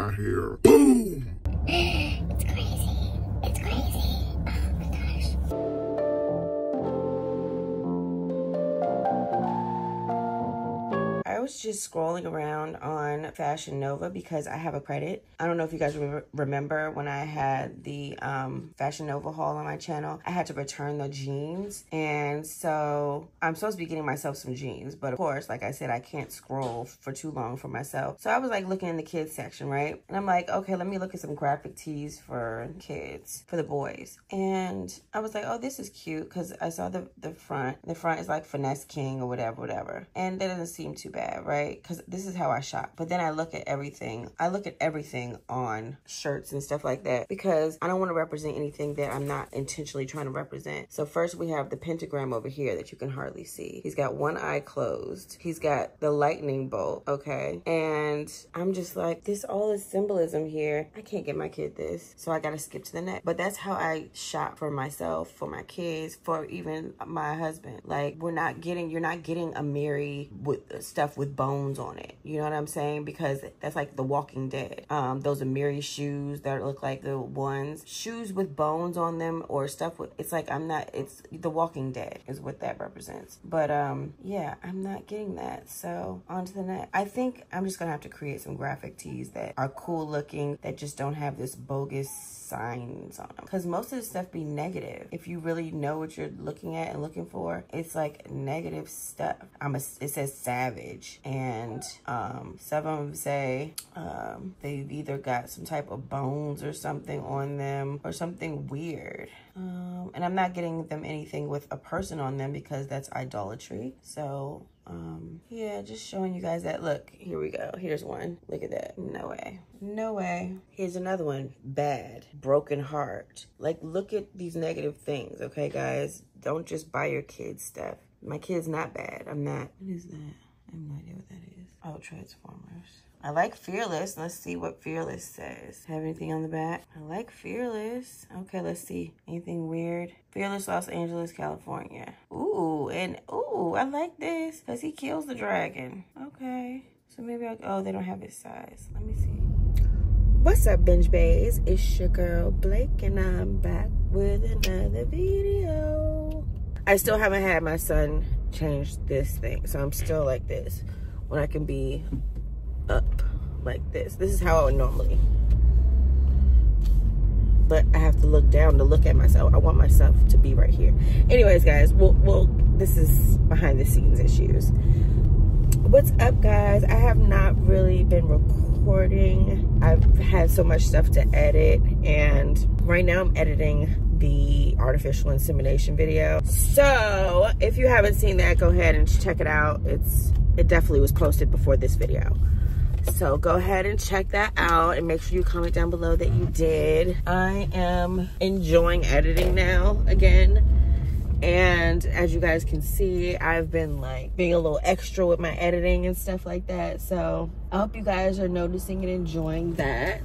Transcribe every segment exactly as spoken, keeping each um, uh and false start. I hear boom. It's crazy. It's crazy. Oh my gosh. I was just scrolling around on Fashion Nova because I have a credit. I don't know if you guys re remember when I had the um, Fashion Nova haul on my channel. I had to return the jeans. And so I'm supposed to be getting myself some jeans. But of course, like I said, I can't scroll for too long for myself. So I was like looking in the kids section, right? And I'm like, okay, let me look at some graphic tees for kids, for the boys. And I was like, oh, this is cute. Because I saw the, the front. The front is like Finesse King or whatever, whatever. And that doesn't seem too bad. Right, because this is how I shop. But then I look at everything. I look at everything on shirts and stuff like that because I don't want to represent anything that I'm not intentionally trying to represent. So first we have the pentagram over here that you can hardly see. He's got one eye closed. He's got the lightning bolt, okay? And I'm just like, this all is symbolism here. I can't get my kid this. So I got to skip to the next. But that's how I shop for myself, for my kids, for even my husband. Like, we're not getting, you're not getting Amiri with stuff with bones on it, you know what I'm saying? Because that's like The Walking Dead. Um, those Amiri shoes that look like the ones, shoes with bones on them or stuff with, it's like I'm not, it's The Walking Dead is what that represents. But um, yeah, I'm not getting that. So on to the next. I think I'm just gonna have to create some graphic tees that are cool looking, that just don't have this bogus signs on them. Cause most of the stuff be negative. If you really know what you're looking at and looking for, it's like negative stuff. I'm a, it says savage. And um, some of them say um, they've either got some type of bones or something on them or something weird. Um, and I'm not getting them anything with a person on them because that's idolatry. So um, yeah, just showing you guys that. Look, here we go. Here's one. Look at that. No way. No way. Here's another one. Bad. Broken heart. Like, look at these negative things. Okay, guys, don't just buy your kids stuff. My kid's not bad. I'm not. What is that? I have no idea what that is. Oh, Transformers. I like Fearless. Let's see what Fearless says. Have anything on the back? I like Fearless. Okay, let's see. Anything weird? Fearless, Los Angeles, California. Ooh, and ooh, I like this because he kills the dragon. Okay. So maybe I'll, oh, they don't have his size. Let me see. What's up, Binge Bays? It's your girl, Blake, and I'm back with another video. I still haven't had my son change this thing, so I'm still like this when I can be up like this. This is how I would normally, but I have to look down to look at myself. I want myself to be right here. Anyways, guys, well, well this is behind the scenes issues. What's up, guys? I have not really been recording. I've had so much stuff to edit, and right now I'm editing the artificial insemination video. So if you haven't seen that, go ahead and check it out. It's it definitely was posted before this video, so go ahead and check that out and make sure you comment down below that you did. I am enjoying editing now again, and as you guys can see, I've been like being a little extra with my editing and stuff like that, so I hope you guys are noticing and enjoying that.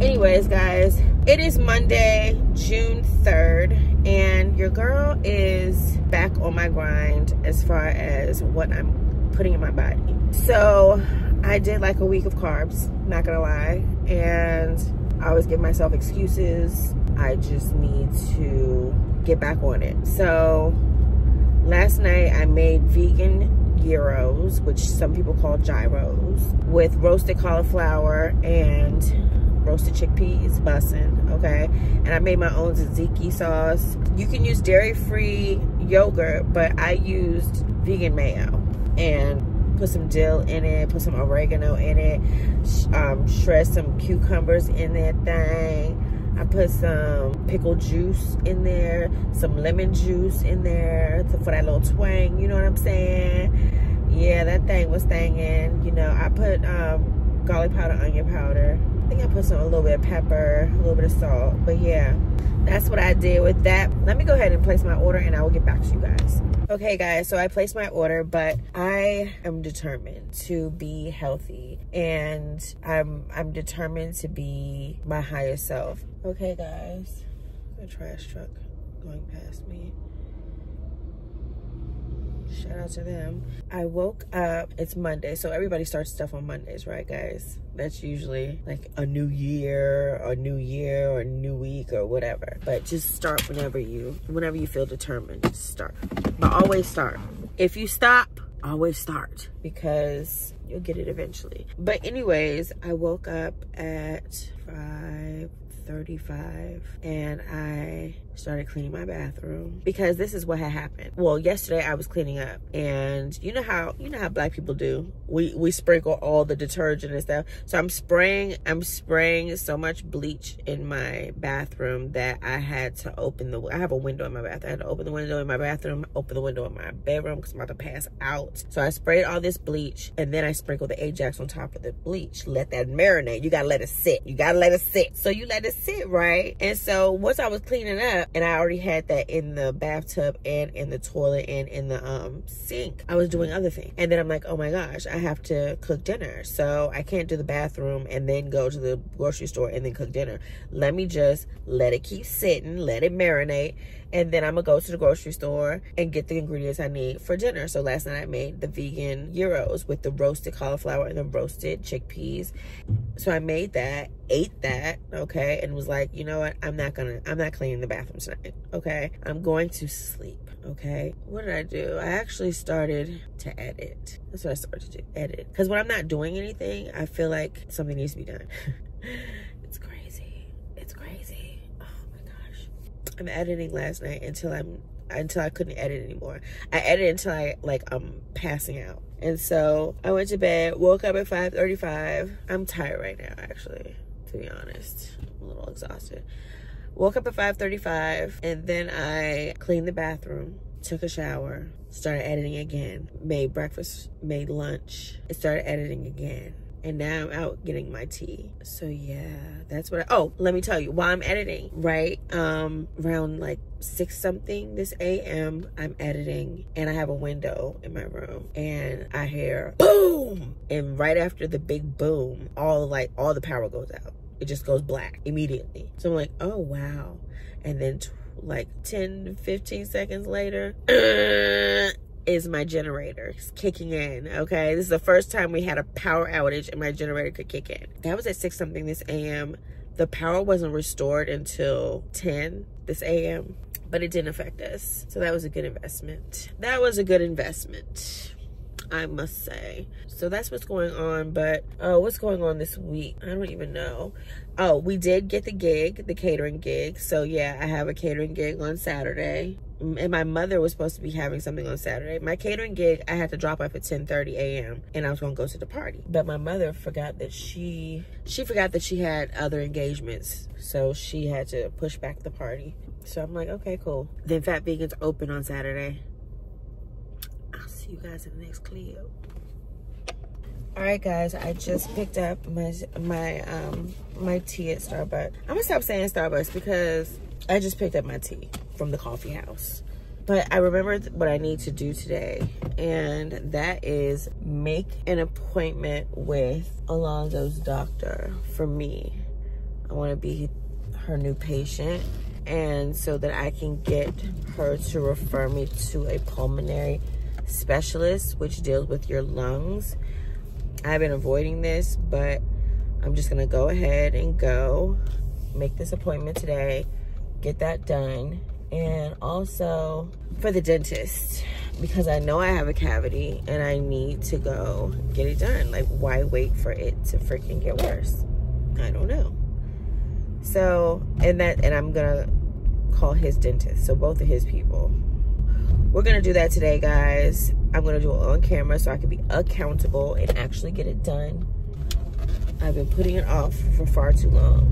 Anyways, guys, it is Monday, June third, and your girl is back on my grind as far as what I'm putting in my body. So I did like a week of carbs, not gonna lie, and I always give myself excuses. I just need to get back on it. So last night I made vegan gyros, which some people call gyros, with roasted cauliflower and roasted chickpeas, bussin', okay? And I made my own tzatziki sauce. You can use dairy-free yogurt, but I used vegan mayo and put some dill in it, put some oregano in it, um, shred some cucumbers in that thing. I put some pickle juice in there, some lemon juice in there to, for that little twang, you know what I'm saying? Yeah, that thing was thangin', you know. I put um, garlic powder, onion powder. I think I put some, a little bit of pepper, a little bit of salt. But yeah, that's what I did with that. Let me go ahead and place my order and I will get back to you guys. Okay, guys, so I placed my order, but I am determined to be healthy, and I'm I'm determined to be my higher self. Okay, guys, a trash truck going past me. Shout out to them. I woke up, it's Monday, so everybody starts stuff on Mondays, right guys? That's usually like a new year or new year or new week or whatever. But just start whenever you, whenever you feel determined, just start. But always start. If you stop, always start, because you'll get it eventually. But anyways, I woke up at five thirty-five and I started cleaning my bathroom, because this is what had happened. Well, yesterday I was cleaning up, and you know how you know how black people do, we we sprinkle all the detergent and stuff. So I'm spraying I'm spraying so much bleach in my bathroom that I had to open the I have a window in my bathroom. I had to open the window in my bathroom, open the window in my bedroom, because I'm about to pass out. So I sprayed all this bleach, and then I sprinkled the Ajax on top of the bleach. Let that marinate. You gotta let it sit. You gotta let it sit. So you let it sit, right? And so once I was cleaning up, and I already had that in the bathtub and in the toilet and in the um, sink, I was doing other things. And then I'm like, oh my gosh, I have to cook dinner. So I can't do the bathroom and then go to the grocery store and then cook dinner. Let me just let it keep sitting, let it marinate. And then I'm gonna go to the grocery store and get the ingredients I need for dinner. So last night I made the vegan gyros with the roasted cauliflower and the roasted chickpeas. So I made that, ate that, okay, and was like, you know what, I'm not gonna, I'm not cleaning the bathroom tonight, okay? I'm going to sleep, okay? What did I do? I actually started to edit. That's what I started to do, edit. Because when I'm not doing anything, I feel like something needs to be done. It's crazy, it's crazy. I'm editing last night until I'm until I couldn't edit anymore. I edited until I like I'm passing out. And so I went to bed, woke up at five thirty-five. I'm tired right now, actually, to be honest. I'm a little exhausted. Woke up at five thirty-five, and then I cleaned the bathroom, took a shower, started editing again, made breakfast, made lunch, and started editing again. And now I'm out getting my tea. So yeah, that's what I, oh, let me tell you, while I'm editing, right, um, around like six something this a m, I'm editing, and I have a window in my room, and I hear boom, and right after the big boom, all like, all the power goes out. It just goes black immediately. So I'm like, oh wow. And then like ten, fifteen seconds later, uh, is my generator. It's kicking in, okay? This is the first time we had a power outage and my generator could kick in. That was at six something this a m. The power wasn't restored until ten this a m, but it didn't affect us. So that was a good investment. That was a good investment, I must say. So that's what's going on, but oh, what's going on this week? I don't even know. Oh, we did get the gig, the catering gig. So yeah, I have a catering gig on Saturday. And my mother was supposed to be having something on Saturday. My catering gig, I had to drop off at ten thirty a m and I was gonna go to the party. But my mother forgot that she, she forgot that she had other engagements. So she had to push back the party. So I'm like, okay, cool. Then Fat Vegan's open on Saturday. I'll see you guys in the next clip. All right, guys, I just picked up my, my, um, my tea at Starbucks. I'm gonna stop saying Starbucks because I just picked up my tea from the coffee house. But I remembered what I need to do today, and that is make an appointment with Alonzo's doctor for me. I want to be her new patient, and so that I can get her to refer me to a pulmonary specialist, which deals with your lungs. I've been avoiding this, but I'm just gonna go ahead and go make this appointment today, get that done. And also for the dentist, because I know I have a cavity and I need to go get it done. Like, why wait for it to freaking get worse? I don't know. So, and that, and I'm gonna call his dentist. So both of his people. We're gonna do that today, guys. I'm gonna do it on camera so I can be accountable and actually get it done. I've been putting it off for far too long.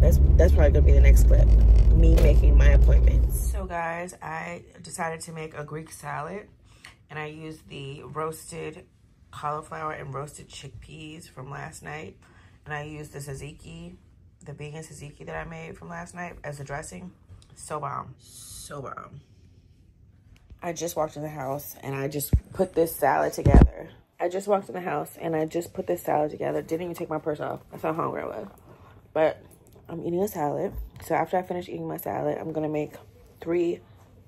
That's, that's probably gonna be the next clip, me making my appointments. So guys, I decided to make a Greek salad, and I used the roasted cauliflower and roasted chickpeas from last night. And I used the tzatziki, the vegan tzatziki that I made from last night as a dressing. So bomb, so bomb. I just walked in the house and I just put this salad together. I just walked in the house and I just put this salad together. Didn't even take my purse off. That's how hungry I was. But I'm eating a salad. So after I finish eating my salad, I'm gonna make three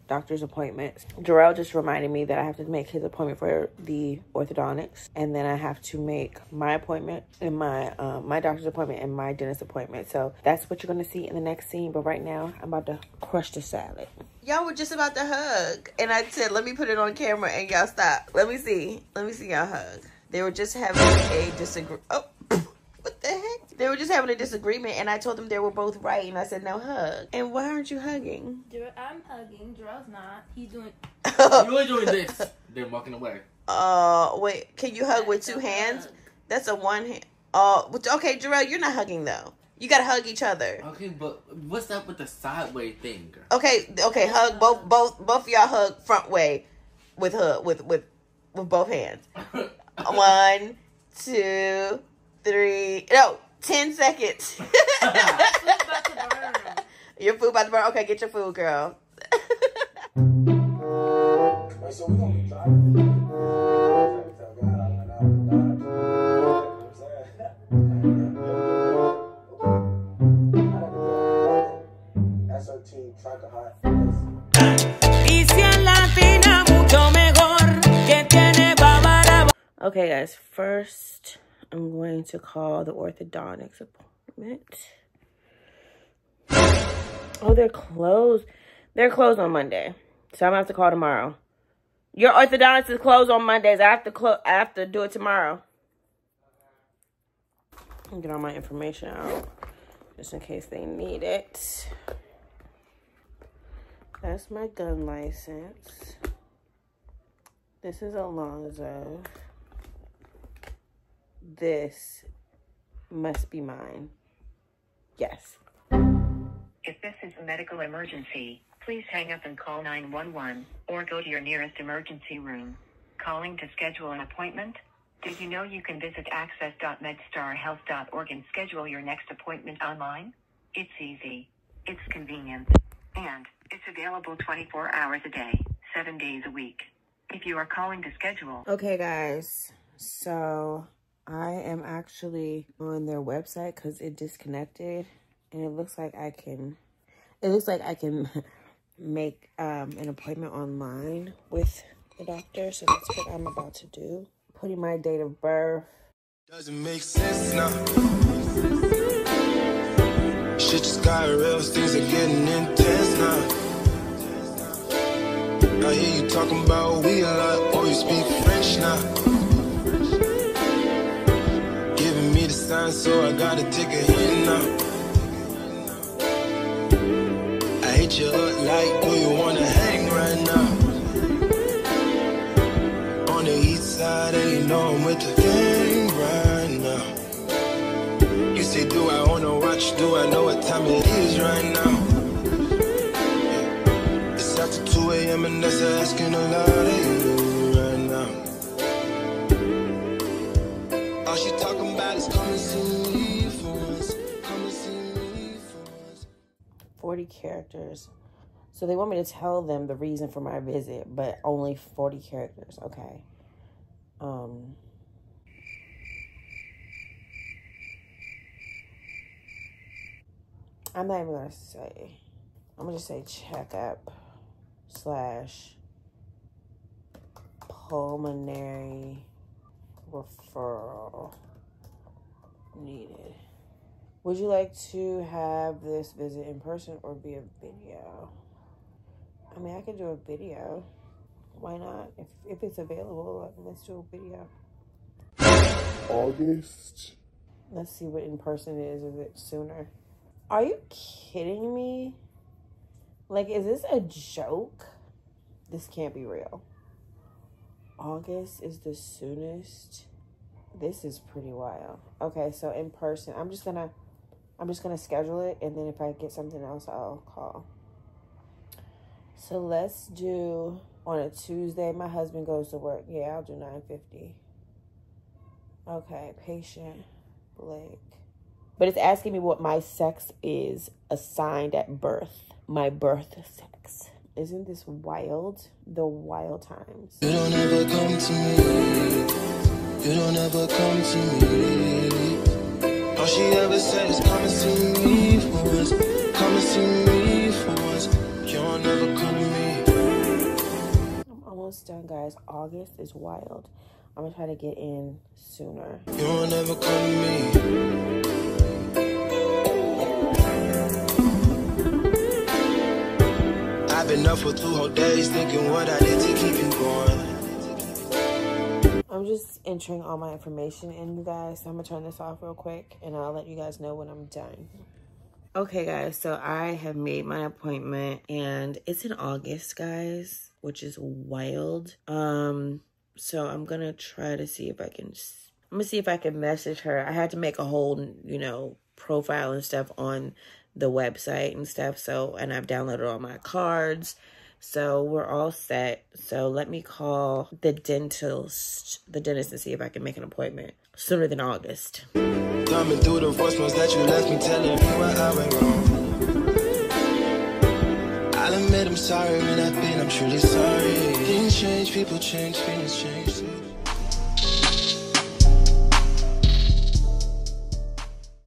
doctor's appointments. Jarell just reminded me that I have to make his appointment for the orthodontics, and then I have to make my appointment and my um, my doctor's appointment and my dentist appointment. So that's what you're gonna see in the next scene. But right now, I'm about to crush the salad. Y'all were just about to hug, and I said, "Let me put it on camera," and y'all stop. Let me see. Let me see y'all hug. They were just having a disagreement. Oh, what the heck? They were just having a disagreement, and I told them they were both right, and I said, "No, hug." And why aren't you hugging? I'm hugging. Jarell's not. He's doing. You're really doing this. Then walking away. Uh, wait. Can you hug with two hands? Hug. That's a one hand. Oh, uh, okay, Jarell, you're not hugging though. You gotta hug each other. Okay, but what's up with the sideways thing? Okay, okay, hug both, both, both y'all hug front way, with hug with with with both hands. One, two, three. No, ten seconds. My food about to burn. Your food about to burn. Okay, get your food, girl. Okay, guys, first I'm going to call the orthodontics appointment. Oh, they're closed. They're closed on Monday. So I'm going to have to call tomorrow. Your orthodontist is closed on Mondays. I have to close. I have to do it tomorrow. Get all my information out just in case they need it. That's my gun license. This is Alonzo. This must be mine. Yes. If this is a medical emergency, please hang up and call nine one one or go to your nearest emergency room. Calling to schedule an appointment? Did you know you can visit access dot med star health dot org and schedule your next appointment online? It's easy. It's convenient. And it's available twenty-four hours a day, seven days a week. If you are calling to schedule. Okay, guys. So I am actually on their website because it disconnected, and it looks like I can, it looks like I can make um, an appointment online with the doctor. So that's what I'm about to do. Putting my date of birth. Doesn't make sense now. Shit just got real. Things are getting intense now. I hear you talking about we a lot, or you speak French now. So I gotta take a hit now. I hate you up like where you wanna hang right now. On the east side, and you know I'm with the gang right now. You say, do I own a watch? Do I know what time it is right now? It's after two A M and that's asking a lot of you. forty characters. So they want me to tell them the reason for my visit, but only forty characters. Okay. Um. I'm not even going to say. I'm going to say checkup slash pulmonary referral needed. Would you like to have this visit in person or via video? I mean, I could do a video. Why not? If, if it's available, let's do a video. August. Let's see what in person is. Is it sooner? Are you kidding me? Like, is this a joke? This can't be real. August is the soonest. This is pretty wild. Okay, so in person, I'm just gonna, I'm just gonna schedule it, and then if I get something else, I'll call. So let's do on a Tuesday. My husband goes to work. Yeah, I'll do nine fifty. Okay, patient Blake. But it's asking me what my sex is assigned at birth. My birth sex. Isn't this wild? The wild times. You don't ever come to me. You don't ever come to me. All she ever said is come and see me for once. Come and see me for once. You don't ever come to me. August is wild. I'm gonna try to get in sooner. You will never come to me. Been up for two whole days thinking what I did to keep it going. I'm just entering all my information in, you guys, so I'm gonna turn this off real quick and I'll let you guys know when I'm done. Okay guys, so I have made my appointment and it's in August, guys, which is wild. Um so I'm gonna try to see if I can I'm gonna see if I can message her. I had to make a whole, you know, profile and stuff on the website and stuff, so, and I've downloaded all my cards, so we're all set. So let me call the dentist the dentist and see if I can make an appointment sooner than August. Coming through the voicemails that you left me, telling me where I went wrong. I'll admit I'm sorry when I've been, I'm truly sorry. Things change, people change, things change.